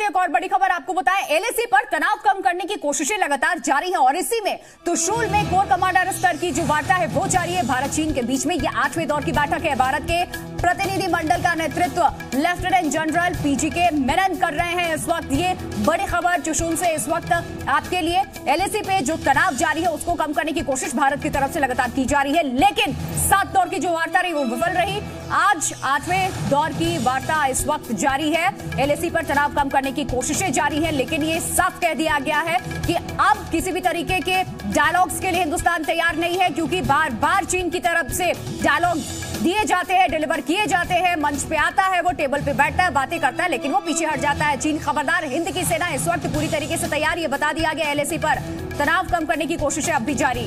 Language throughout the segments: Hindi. एक और बड़ी खबर आपको बताएं, एलएसी पर तनाव कम करने की कोशिशें लगातार जारी हैं और इसी में तुशूल में कोर कमांडर स्तर की जो वार्ता है वो जारी है। भारत चीन के बीच में ये 8वें दौर की बैठक है। भारत के प्रतिनिधिमंडल का नेतृत्व लेफ्टिनेंट जनरल पीजीके मेनन कर रहे हैं। इस वक्त ये बड़ी खबर तुशूल से इस वक्त आपके लिए, एलएसी पे जो तनाव जारी है उसको कम करने की कोशिश भारत की तरफ से लगातार की जा रही है, लेकिन 7 दौर की जो वार्ता रही वो विफल रही। आज 8वें दौर की वार्ता इस वक्त जारी है। एलएसी पर तनाव कम करने की कोशिशें जारी हैं, लेकिन ये साफ कह दिया गया है कि अब किसी भी तरीके के डायलॉग्स के लिए हिंदुस्तान तैयार नहीं है, क्योंकि बार बार चीन की तरफ से डायलॉग दिए जाते हैं, डिलीवर किए जाते हैं। मंच पे आता है, वो टेबल पे बैठता है, बातें करता है, लेकिन वो पीछे हट जाता है। चीन खबरदार, हिंद की सेना इस वक्त पूरी तरीके से तैयार, ये बता दिया गया। एलएसी पर तनाव कम करने की कोशिशें अब भी जारी।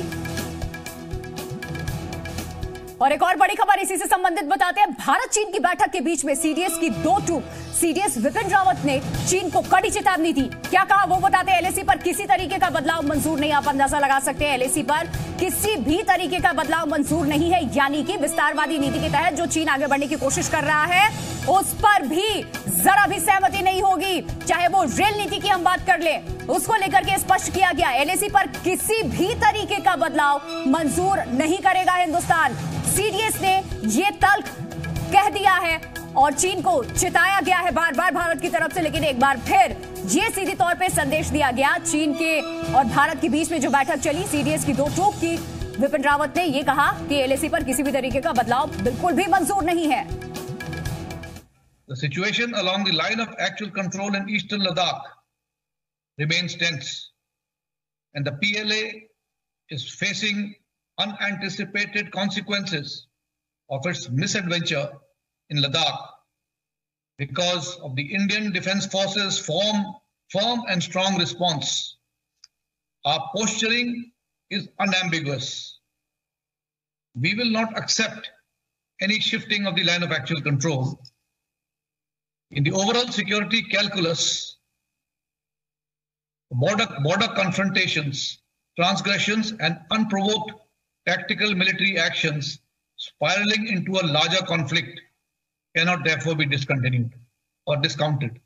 और एक और बड़ी खबर इसी से संबंधित बताते हैं, भारत चीन की बैठक के बीच में सीडीएस की 2 टूक। सीडीएस बिपिन रावत ने चीन को कड़ी चेतावनी दी, क्या कहा वो बताते हैं। एलएसी पर किसी तरीके का बदलाव मंजूर नहीं, आप अंदाजा लगा सकते हैं एलएसी पर किसी भी तरीके का बदलाव मंजूर नहीं है, यानी कि विस्तारवादी नीति के तहत जो चीन आगे बढ़ने की कोशिश कर रहा है उस पर भी जरा भी सहमति नहीं होगी, चाहे वो रेल नीति की हम बात कर ले, उसको लेकर के स्पष्ट किया गया। एलएसी पर किसी भी तरीके का बदलाव मंजूर नहीं करेगा हिंदुस्तान। सीडीएस ने ये तल्ख कह दिया है और चीन को चिताया गया है बार बार भारत की तरफ से, लेकिन एक बार फिर ये सीधे तौर पे संदेश दिया गया। चीन के और भारत के बीच में जो बैठक चली सीडीएस की 2 टूक की, बिपिन रावत ने ये कहा कि एलएसी पर किसी भी तरीके का बदलाव बिल्कुल भी मंजूर नहीं है। The situation along the line of actual control in Eastern Ladakh remains tense, and the PLA is facing unanticipated consequences of its misadventure in Ladakh because of the Indian Defence Forces' firm and strong response. Our posturing is unambiguous. We will not accept any shifting of the line of actual control. In the overall security calculus, border confrontations, transgressions, and unprovoked tactical military actions spiraling into a larger conflict cannot therefore be discontinued or discounted.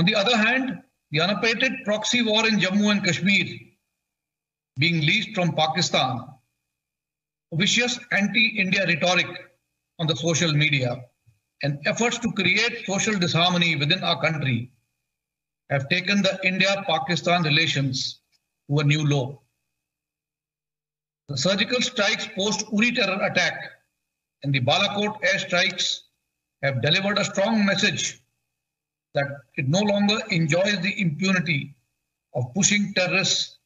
On the other hand, the unabated proxy war in Jammu and Kashmir, being leased from Pakistan, vicious anti-India rhetoric on the social media, and efforts to create social disharmony within our country have taken the India-Pakistan relations to a new low. The surgical strikes post-Uri terror attack and the Balakot airstrikes have delivered a strong message that it no longer enjoys the impunity of pushing terrorists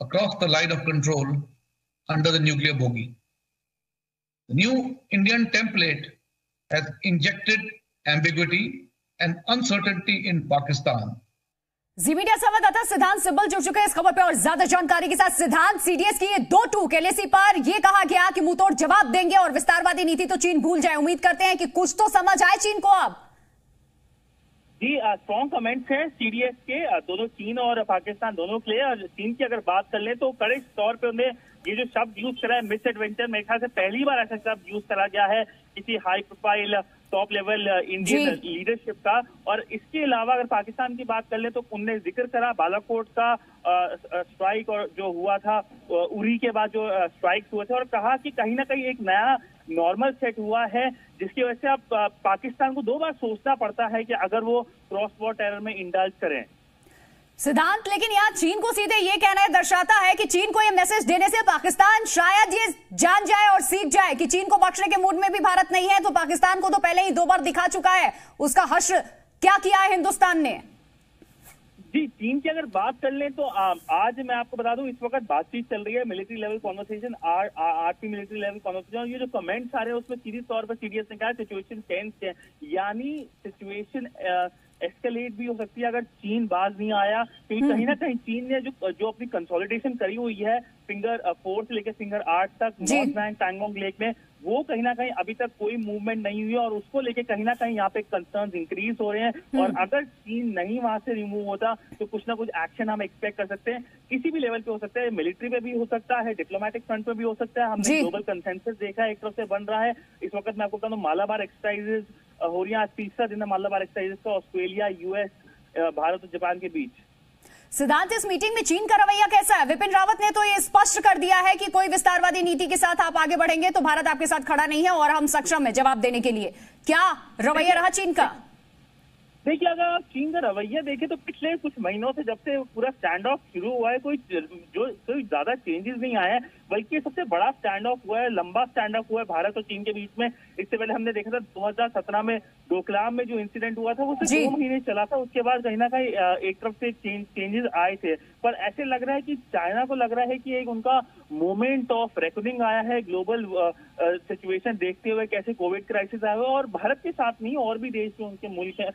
across the line of control under the nuclear bogey. The new Indian template has injected ambiguity and uncertainty in Pakistan. Zee media संवाददाता सिद्धांत सिब्बल जुड़ चुके हैं इस खबर पे और ज्यादा जानकारी के साथ। सिद्धांत, सीडीएस की ये 2 टूक, एलएसी पर ये कहा गया कि मुंहतोड़ जवाब देंगे और विस्तारवादी नीति तो चीन भूल जाए। उम्मीद करते हैं कि कुछ तो समझ आए चीन को अब। जी, स्ट्रॉन्ग कमेंट्स हैं सीडीएस के दोनों, चीन और पाकिस्तान दोनों के लिए। और चीन की अगर बात कर ले तो कड़े तौर पर उन्हें ये जो शब्द यूज करा है मिस एडवेंचर, मेरे ख्याल से पहली बार ऐसा शब्द यूज करा गया है किसी high profile top level Indian leadership का। और इसके अलावा अगर पाकिस्तान की बात कर ले तो उनने जिक्र करा बालाकोट का स्ट्राइक और जो हुआ था उरी के बाद जो स्ट्राइक हुए थे, और कहा कि कहीं ना कहीं एक नया नॉर्मल सेट हुआ है जिसकी वजह से अब पाकिस्तान को 2 बार सोचना पड़ता है कि अगर वो क्रॉस बॉर्डर टेरर में इंडल्ज करें। सिद्धांत, लेकिन यहाँ चीन को सीधे ये कहना है दर्शाता है कि चीन को ये मैसेज देने से पाकिस्तान शायद ये जान जाए और सीख जाए कि चीन को बख्शने के मूड में भी भारत नहीं है। तो पाकिस्तान को तो पहले ही 2 बार दिखा चुका है, उसका हश्र क्या किया है हिंदुस्तान ने। जी, चीन की अगर बात कर लें तो आज मैं आपको बता दूं इस वक्त बातचीत चल रही है military level conversation, RP military level conversation. और ये जो कमेंट्स आ रहे हैं उसमें सीधे तौर पर सीडीएस ने कहा सिचुएशन टेंस है, यानी सिचुएशन एस्केलेट भी हो सकती है अगर चीन बाज नहीं आया, क्योंकि कहीं ना कहीं चीन ने जो अपनी कंसोलिडेशन करी हुई है फिंगर 4 से लेकर फिंगर 8 तक नॉर्थ बैंक टांगोंग लेक में, वो कहीं ना कहीं अभी तक कोई मूवमेंट नहीं हुई है और उसको लेके कहीं ना कहीं यहाँ पे कंसर्न्स इंक्रीज हो रहे हैं। और अगर चीन नहीं वहां से रिमूव होता तो कुछ ना कुछ एक्शन हम एक्सपेक्ट कर सकते हैं, किसी भी लेवल पे हो सकता है, मिलिट्री पे भी हो सकता है, डिप्लोमेटिक फ्रंट पे भी हो सकता है। हमने ग्लोबल कंसेंसस देखा है एक तरफ से बन रहा है। इस वक्त मैं आपको कहता हूँ मालाबार एक्सरसाइजेज हो रही हैं। आज तीसरा दिन है मालाबार एक्सरसाइजेस का ऑस्ट्रेलिया, यूएस, भारत और जापान के बीच। सिद्धांत, इस मीटिंग में चीन का रवैया कैसा है? विपिन रावत ने तो ये स्पष्ट कर दिया है कि कोई विस्तारवादी नीति के साथ आप आगे बढ़ेंगे तो भारत आपके साथ खड़ा नहीं है और हम सक्षम है जवाब देने के लिए। क्या रवैया रहा चीन का? देखिए, अगर चीन का रवैया देखें तो पिछले कुछ महीनों से जब से पूरा स्टैंड ऑफ शुरू हुआ है कोई ज्यादा चेंजेस नहीं आया है, बल्कि सबसे बड़ा स्टैंड ऑफ हुआ है, लंबा स्टैंड ऑफ हुआ है भारत और चीन के बीच में। इससे पहले हमने देखा था 2017 में डोकलाम में जो इंसिडेंट हुआ था वो सिर्फ 2 महीने चला था। उसके बाद कहीं ना कहीं एक तरफ से चेंजेस आए थे, पर ऐसे लग रहा है कि चाइना को लग रहा है कि एक उनका मोमेंट ऑफ रेकनिंग आया है ग्लोबल सिचुएशन देखते हुए, कैसे कोविड क्राइसिस आया हुआ है। और भारत के साथ नहीं, और भी देश जो उनके मुल्क है,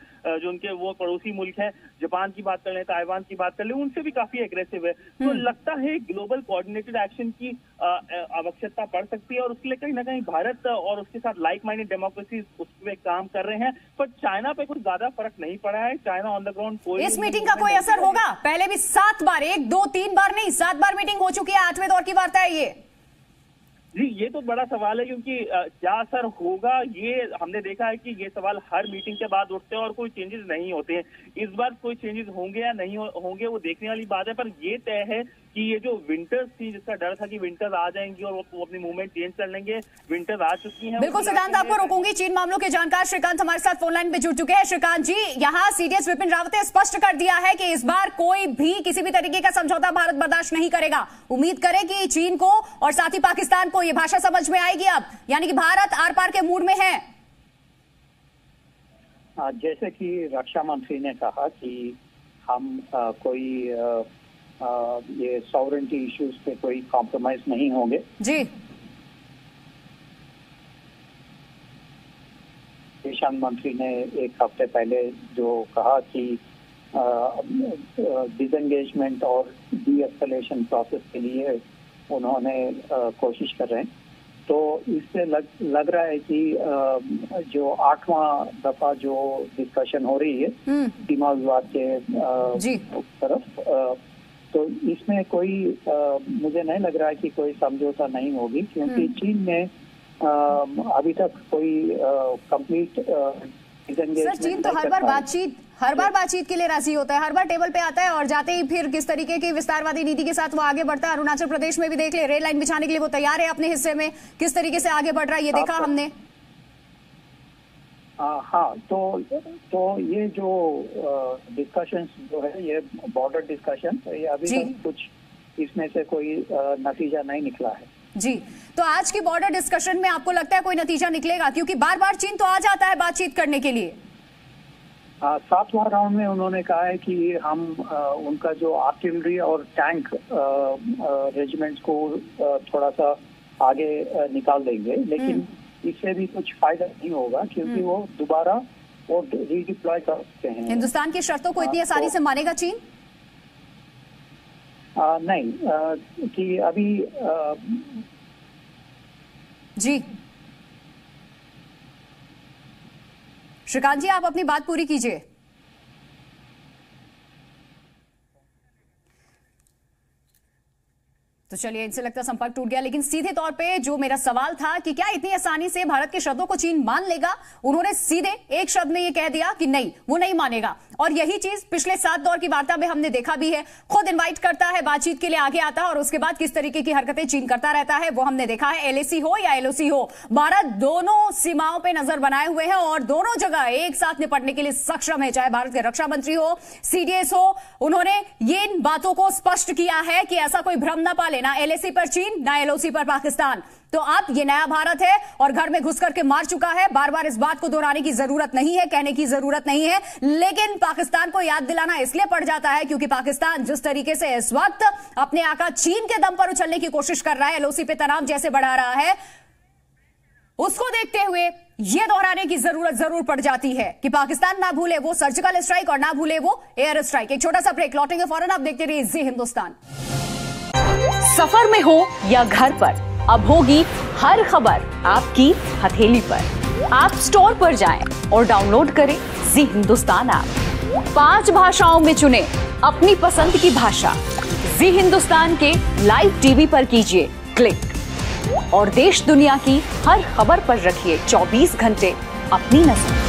जो उनके वो पड़ोसी मुल्क है, जापान की बात कर लें, ताइवान की बात कर लें, उनसे भी काफी एग्रेसिव है। तो लगता है ग्लोबल कोऑर्डिनेटेड एक्शन की आवश्यकता पड़ सकती है और उसके लिए कहीं ना कहीं भारत और उसके साथ लाइक माइंडेड डेमोक्रेसीज उसमें काम कर रहे हैं। पर चाइना पे कुछ ज्यादा फर्क नहीं पड़ा है, चाइना ऑन द ग्राउंड कोई। इस मीटिंग का कोई असर होगा? पहले भी 7 बार, 1, 2, 3 बार नहीं, 7 बार मीटिंग हो चुकी है, 8वें दौर की वार्ता है ये। जी, ये तो बड़ा सवाल है क्योंकि क्या असर होगा, ये हमने देखा है कि ये सवाल हर मीटिंग के बाद उठते हैं और कोई चेंजेस नहीं होते हैं। इस बार कोई चेंजेस होंगे या नहीं होंगे वो देखने वाली बात है। पर ये तय है कि ये जो विंटर्स थी, जिसका डर था कि विंटर्स आ जाएंगी और वो अपनी मूवमेंट चेंज कर लेंगे, विंटर्स आ चुकी हैं। बिल्कुल सिद्धांत, आपको रोकूंगी। चीन मामलों के जानकार श्रीकांत हमारे साथ फोन लाइन पे जुड़ चुके हैं। श्रीकांत जी, यहाँ सीडीएस विपिन रावत ने स्पष्ट कर दिया है कि इस बार कोई भी किसी भी तरीके का समझौता भारत बर्दाश्त नहीं करेगा। उम्मीद करें कि चीन को और साथ ही पाकिस्तान को ये भाषा समझ में आएगी अब, यानी कि भारत आर पार के मूड में है। जैसे कि रक्षा मंत्री ने कहा कि हम कोई ये सॉवरेंटी इश्यूज पे कोई कॉम्प्रोमाइज नहीं होंगे। जी, विदेश मंत्री ने एक हफ्ते पहले जो कहा कि डिसएंगेजमेंट और डीएस्केलेशन प्रोसेस के लिए उन्होंने कोशिश कर रहे हैं, तो इससे लग रहा है कि जो 8वां दफा जो डिस्कशन हो रही है दिमागवाद के तरफ, तो इसमें कोई मुझे नहीं लग रहा है कि कोई समझौता नहीं होगी, क्योंकि चीन ने अभी तक कोई कंप्लीट सर, चीन तो हर बार बातचीत के लिए राजी होता है, हर बार टेबल पे आता है और जाते ही फिर किस तरीके की विस्तारवादी नीति के साथ वो आगे बढ़ता है। अरुणाचल प्रदेश में भी देख ले, रेल लाइन बिछाने के लिए वो तैयार है अपने हिस्से में, किस तरीके से आगे बढ़ रहा है ये देखा हमने। हाँ, तो ये जो डिस्कशंस जो है ये बॉर्डर डिस्कशन, ये अभी तक कुछ इसमें से कोई नतीजा नहीं निकला है। जी, तो आज की बॉर्डर डिस्कशन में आपको लगता है कोई नतीजा निकलेगा, क्योंकि बार बार चीन तो आ जाता है बातचीत करने के लिए। 7वां राउंड में उन्होंने कहा है कि हम उनका जो आर्टिलरी और टैंक रेजिमेंट्स को थोड़ा सा आगे निकाल देंगे, लेकिन इससे भी कुछ फायदा नहीं होगा क्योंकि वो दोबारा वो रीडिप्लॉय कर सकते हैं। हिंदुस्तान की शर्तों को इतनी आसानी से मानेगा चीन? नहीं, कि अभी जी श्रीकांत जी, आप अपनी बात पूरी कीजिए। तो चलिए, इनसे लगता संपर्क टूट गया, लेकिन सीधे तौर पे जो मेरा सवाल था कि क्या इतनी आसानी से भारत के शब्दों को चीन मान लेगा, उन्होंने सीधे एक शब्द में ये कह दिया कि नहीं, वो नहीं मानेगा। और यही चीज पिछले 7 दौर की वार्ता में हमने देखा भी है, खुद इन्वाइट करता है, बातचीत के लिए आगे आता है और उसके बाद किस तरीके की हरकतें चीन करता रहता है वो हमने देखा है। LAC हो या LOC हो, भारत दोनों सीमाओं पर नजर बनाए हुए है और दोनों जगह एक साथ निपटने के लिए सक्षम है, चाहे भारत के रक्षा मंत्री हो, CDS हो। उन्होंने ये इन बातों को स्पष्ट किया है कि ऐसा कोई भ्रम न पाले, ना LAC पर चीन, ना LOC पर पाकिस्तान। तो अब ये नया भारत है और घर में घुस करके मार चुका है। बार बार इस बात को दोहराने की जरूरत नहीं है, कहने की जरूरत नहीं है, लेकिन पाकिस्तान को याद दिलाना इसलिए पड़ जाता है क्योंकि पाकिस्तान जिस तरीके से इस वक्त अपने आका चीन के दम पर उछलने की कोशिश कर रहा है, LOC पे तनाव जैसे बढ़ा रहा है, उसको देखते हुए यह दोहराने की जरूरत जरूर पड़ जाती है कि पाकिस्तान ना भूले वो सर्जिकल स्ट्राइक और ना भूले वो एयर स्ट्राइक। एक छोटा सा ब्रेक, लौटेंगे फौरन, आप देखते रहिए जी हिंदुस्तान। सफर में हो या घर पर, अब होगी हर खबर आपकी हथेली पर। आप स्टोर पर जाएं और डाउनलोड करें जी हिंदुस्तान ऐप। 5 भाषाओं में चुनें अपनी पसंद की भाषा। जी हिंदुस्तान के लाइव टीवी पर कीजिए क्लिक और देश दुनिया की हर खबर पर रखिए 24 घंटे अपनी नजर।